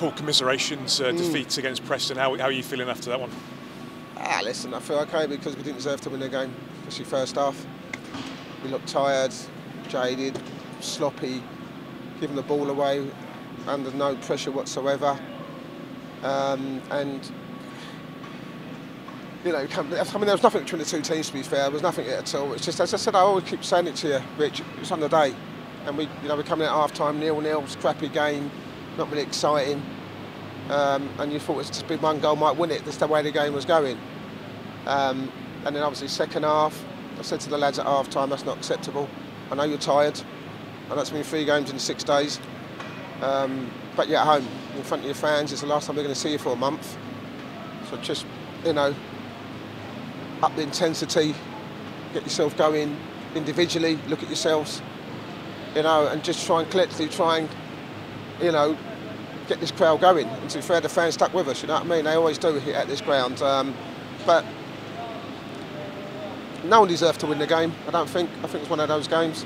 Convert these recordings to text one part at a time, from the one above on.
Paul, commiserations, defeat against Preston. How are you feeling after that one? Ah, listen, I feel OK because we didn't deserve to win the game, especially first half. We looked tired, jaded, sloppy, giving the ball away under no pressure whatsoever. And, you know, I mean, there was nothing between the two teams, to be fair. There was nothing at all. It's just, as I said, I always keep saying it to you, Rich, it's on the day. And we, you know, we're coming out half-time, 0-0, scrappy game, not really exciting. And you thought it's just big one goal might win it. That's the way the game was going. And then obviously second half, I said to the lads at half-time, that's not acceptable. I know you're tired. I know it's been 3 games in 6 days. But you're at home, in front of your fans. It's the last time we're going to see you for a month. So just, you know, up the intensity, get yourself going individually, look at yourselves, you know, and just try and collectively try and, you know, get this crowd going. And to be fair, the fans stuck with us, you know what I mean? They always do here at this ground. But no one deserved to win the game, I don't think. I think it was one of those games.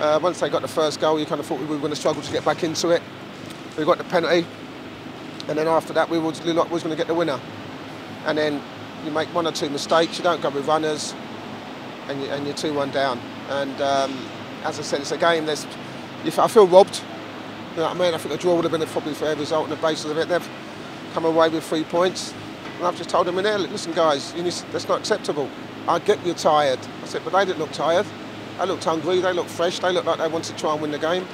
Once they got the first goal, you kind of thought we were going to struggle to get back into it. We got the penalty, and then after that, we was like, we was going to get the winner. And then you make 1 or 2 mistakes, you don't go with runners, and you're 2-1 down. And as I said, it's a game that's, I feel robbed, you know what I mean? I think the draw would have been a probably fair result on the basis of it. They've come away with 3 points, and I've just told them in there, listen guys, you need, that's not acceptable. I get you're tired. I said, but they didn't look tired. They looked hungry, they looked fresh, they looked like they wanted to try and win the game.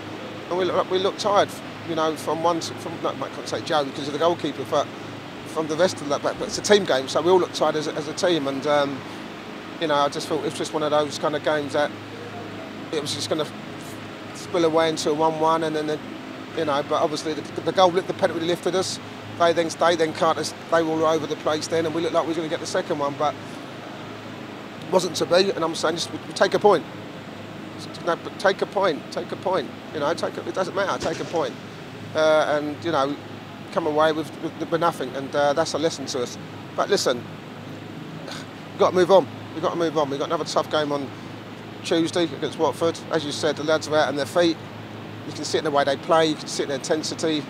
And we looked tired, you know, no, I can't say Joe because of the goalkeeper, but from the rest of that, but it's a team game, so we all look tired as a team. And, you know, I just thought it was just one of those kind of games that it was just going to spill away into a 1-1, and then, you know, but obviously the goal, the penalty lifted us. They then stayed, then cut us, they were all over the place then, and we looked like we were going to get the second one, but it wasn't to be. And I'm saying, just take a point. No, but take a point, you know, it doesn't matter, take a point. And, you know, come away with nothing, and that's a lesson to us. But listen, we've got to move on. We've got to move on. We've got another tough game on Tuesday against Watford. As you said, the lads are out on their feet. You can see it in the way they play, you can see it in their intensity.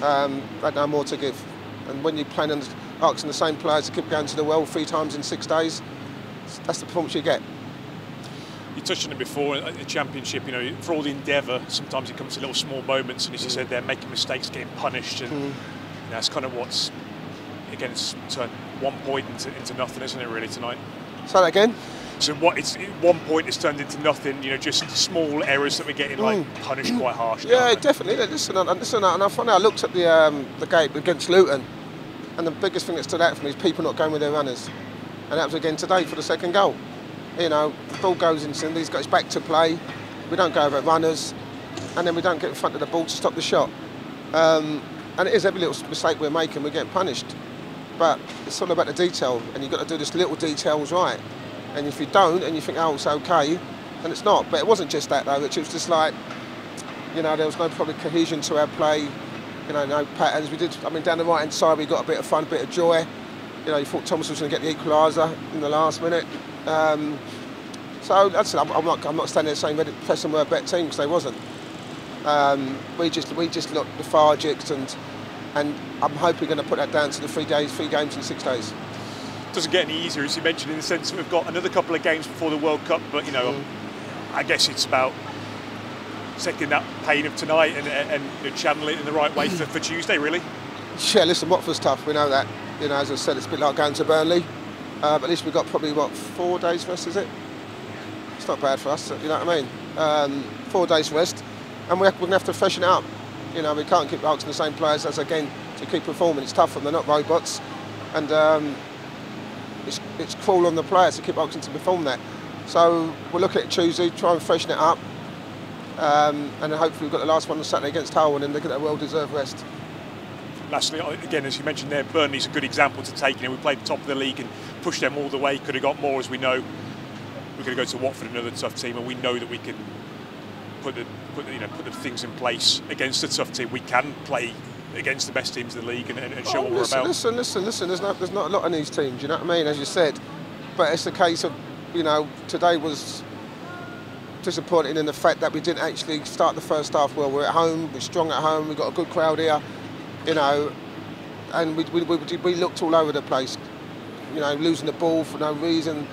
They've no more to give. And when you're playing and asking the same players to keep going to the well 3 times in 6 days, that's the performance you get. You touched on it before, at the Championship, you know, for all the endeavour, sometimes it comes to little small moments, and as you said, they're making mistakes, getting punished, and that's kind of what's, again, it's turned 1 point into nothing, isn't it, really, tonight? Say that again? So it's 1 point is turned into nothing, you know, just small errors that we're getting, like, punished quite harshly. Yeah, definitely. Listen, and I found out, I looked at the game against Luton, and the biggest thing that stood out for me is people not going with their runners. And that was again today for the second goal. You know, the ball goes in, and he's got his back to play. We don't go over runners, and then we don't get in front of the ball to stop the shot. And it is every little mistake we're making, we're getting punished. But it's all about the detail, and you've got to do this little details right. And if you don't, and you think, oh, it's okay, then it's not. But it wasn't just that, though. It was just like, you know, there was no probably cohesion to our play, you know, no patterns. We did, I mean, down the right-hand side, we got a bit of fun, a bit of joy. You know, you thought Thomas was going to get the equaliser in the last minute. So that's, I'm not standing there saying Preston were a better team because they wasn't. We just looked lethargic, and I'm hoping going to put that down to the 3 games in 6 days. Doesn't get any easier, as you mentioned, in the sense that we've got another couple of games before the World Cup. But you know, I guess it's about taking that pain of tonight and you know, channel it in the right way for Tuesday, really. Yeah, listen, Watford's tough. We know that. You know, as I said, it's a bit like going to Burnley. But at least we've got probably, what, 4 days rest, is it? It's not bad for us, you know what I mean? 4 days rest, and we're going to have to freshen it up. You know, we can't keep asking the same players as, again, to keep performing. It's tough for them, they're not robots. And it's cruel on the players to keep asking to perform that. So we'll look at it Tuesday, try and freshen it up. And then hopefully we've got the last one on Saturday against Hull, and then they get a well-deserved rest. Lastly, again, as you mentioned there, Burnley's a good example to take. You know, we played top of the league and pushed them all the way. Could have got more, as we know. We're going to go to Watford, another tough team, and we know that we can put the things in place against a tough team. We can play against the best teams in the league and show what we're about. Listen. There's not a lot in these teams. You know what I mean? As you said, but it's a case of, you know, today was disappointing in the fact that we didn't actually start the first half well. We're at home. We're strong at home. We've got a good crowd here. you know, and we looked all over the place, you know, losing the ball for no reason,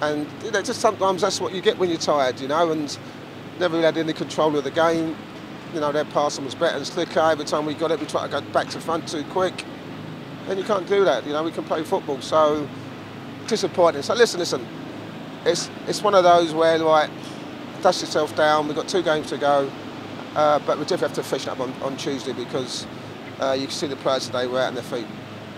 and you know, just sometimes that's what you get when you're tired, you know, and never really had any control of the game. You know, their passing was better and slicker. Every time we got it, we tried to go back to front too quick, and you can't do that. You know, we can play football, so disappointing. So listen, it's one of those where like dust yourself down. We've got 2 games to go, but we definitely have to freshen up on Tuesday because you can see the players today were out on their feet.